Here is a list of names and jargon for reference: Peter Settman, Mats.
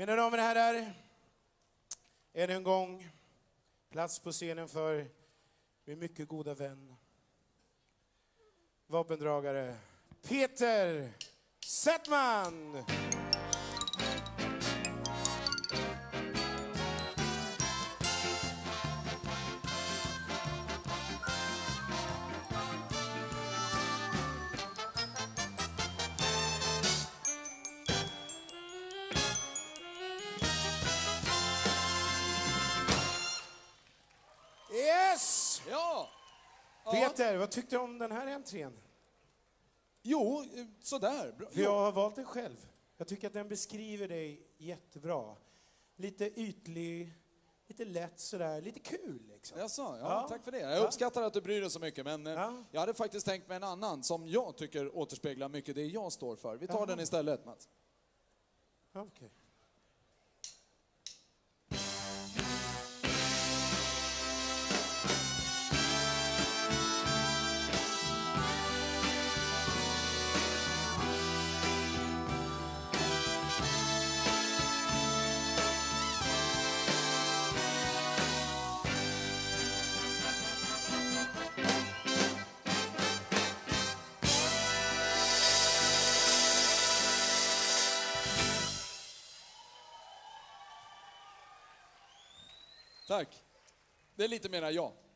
Mina damer och herrar, än en gång plats på scenen för min mycket goda vän, vapendragare Peter Settman! Yes! Ja. Peter, vad tyckte du om den här entrén? Jo, sådär. Bra. För jag har valt den själv. Jag tycker att den beskriver dig jättebra. Lite ytlig, lite lätt sådär, lite kul liksom. Jaså, ja, tack för det. Jag uppskattar att du bryr dig så mycket, men jag hade faktiskt tänkt mig en annan som jag tycker återspeglar mycket det jag står för. Vi tar den istället, Mats. Okej. Okay. Tack. Det är lite mera jag.